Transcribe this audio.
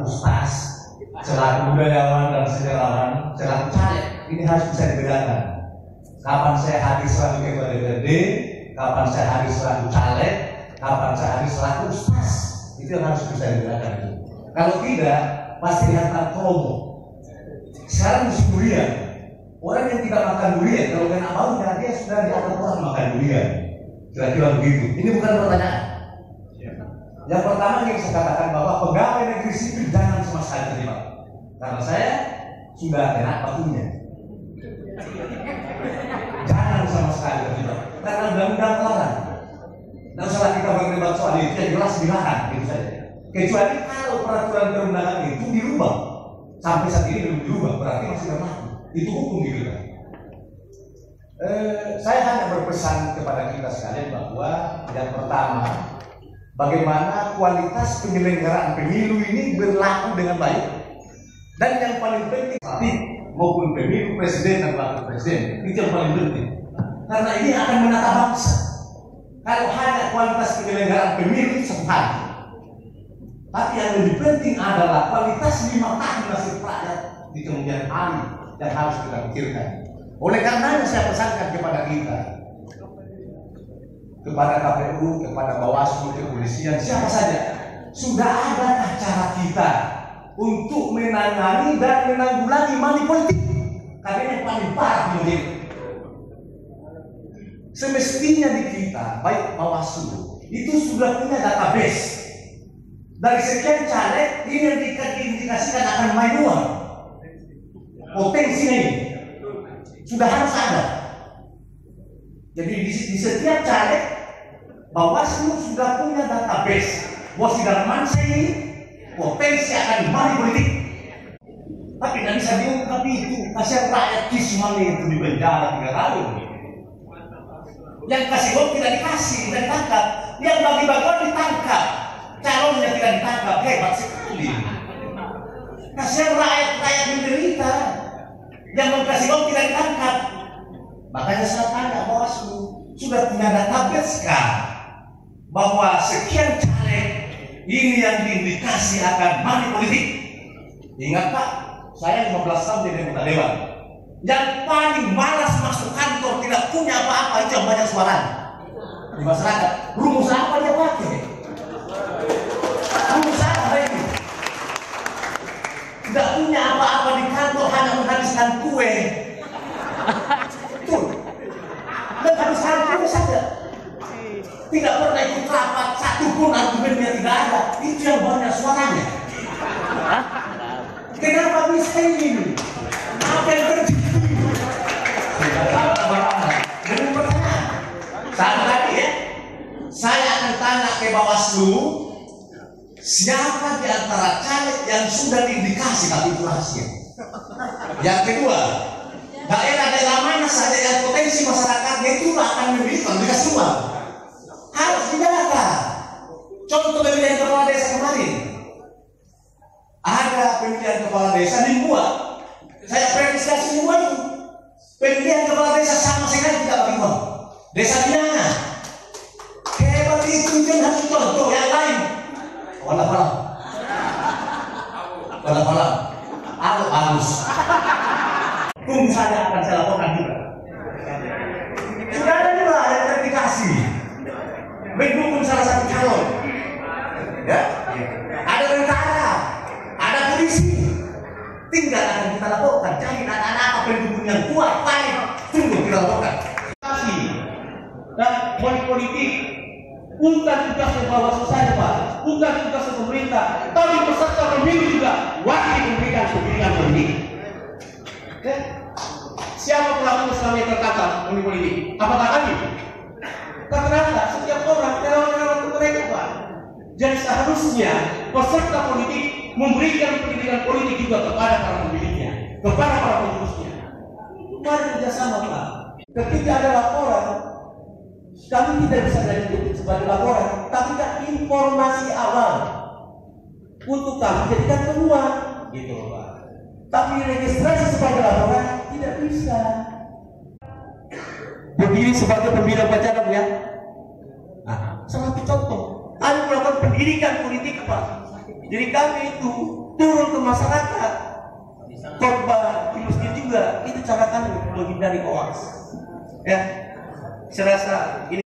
ustaz, celah budayawan dan sejarawan, celah caleg. Ini harus bisa dibedakan. Kapan saya hadir selaku ketua DPD, kapan saya hadir selaku caleg, kapan saya hadir selaku ustaz. Itu yang harus bisa dibedakan. Kalau tidak, pasti dihantam promo. Sekarang musim durian, orang yang tidak makan durian, kalau kena apapun, dia sudah dianggap orang makan durian. Kira-kira begitu. Ini bukan pertanyaan. Yang pertama yang saya katakan bahwa pegawai negeri sipil jangan cuma saya terima, karena saya sudah enak waktunya. Jangan sama sekali terima, karena undang-undang larang. Dan setelah kita berdebat soal itu yang jelas dilarang, gitu saja. Kecuali kalau peraturan perundangan itu dirubah, sampai saat ini belum dirubah, berarti masih berlaku. Itu hukum dirubah. Saya hanya berpesan kepada kita sekalian bahwa yang pertama, bagaimana kualitas penyelenggaraan pemilu ini berlaku dengan baik. Dan yang paling penting, tadi maupun pemilu presiden dan wakil presiden, itu yang paling penting. Karena ini akan menata bangsa. Kalau hanya kualitas penyelenggaraan pemilu sempat, tapi yang lebih penting adalah kualitas 5 tahun nasib rakyat di kemudian hari yang harus kita pikirkan. Oleh karenanya saya pesankan kepada kita, kepada KPU, kepada Bawaslu, kepolisian, siapa saja, sudah adakah cara kita untuk menangani dan menanggulangi money politik? Karena yang paling parah mungkin. Semestinya di kita, baik Bawaslu, itu sudah punya database. Dari sekian caleg, ini yang diindikasikan akan main uang. Potensi ini sudah harus ada. Jadi di setiap caleg Bawaslu sudah punya database bahwa si Darman saya ini potensi akan mari politik, tapi nggak bisa diungkap itu. Kasihan rakyat Kismani itu di penjara 3 tahun, yang kasih uang tidak dikasih, tidak ditangkap, yang bagi-bagi uang ditangkap, calonnya tidak ditangkap. Hebat sekali. Kasihan rakyat menderita, yang kasih uang tidak ditangkap. Makanya saya tanya, Bawaslu sudah punya database kah bahwa sekian caleg ini yang diindikasi akan money politik? Ingat Pak, saya 15 tahun jadi anggota dewan. Yang paling malas masuk kantor tidak punya apa-apa itu yang banyak suara di masyarakat. Rumus apa dia pakai? Rumus apa ini? Tidak punya apa-apa di kantor, hanya menghabiskan kue. Tidak pernah ikut rapat, satupun argumennya tidak ada. Itu yang banyak suaranya. Kenapa bisa ini? Apa yang terjadi? Belum pernah. Sama lagi ya. Saya akan tanya ke Bawaslu, siapa di antara caleg yang sudah diindikasi tapi itu rahasia. Yang kedua, daerah-daerah mana saja yang potensi masyarakatnya itu akan memilih dikasih uang. Harus didata. Contoh pemilihan kepala desa kemarin, ada pemilihan kepala desa dibuat. Saya verifikasi semua itu. Pemilihan kepala desa sama sekali tidak bagi uang. Desa binaan. Hebat itu, jangan contoh yang lain. Walau-walau. Aku halus. Tunggu saja akan saya laporkan juga. Sudah ada juga yang verifikasi. Mendukung salah satu calon, ya? Ada tentara, ada polisi. Tinggal akan kita laporkan. Cari anak-anak pendukung yang kuat, baik, tunggu kita laporkan. Dan politik bukan tugasnya Bawaslu saja, Pak. Bukan tugasnya pemerintah, tapi peserta pemilu juga wajib memberikan pemilihan politik. Ya? Siapa pelaku selama yang tertangkap politik? Apakah kami? Ternyata setiap orang relawan-relawan mereka, Pak. Jadi seharusnya peserta politik memberikan pendidikan politik juga kepada para pemilihnya, kepada para pengurusnya. Mari kerjasama, Pak. Ketika ada laporan, kami tidak bisa menyebut sebagai laporan, tapi kan informasi awal untuk kami jadikan peluang, gitu, Pak. Tapi registrasi sebagai laporan tidak bisa. Berdiri sebagai pembina upacara, ya. Nah, salah satu contoh, kami melakukan pendidikan politik, Pak. Jadi kami itu turun ke masyarakat, khotbah di masjid juga. Itu cara kami menghindari koas. Ya, saya rasa ini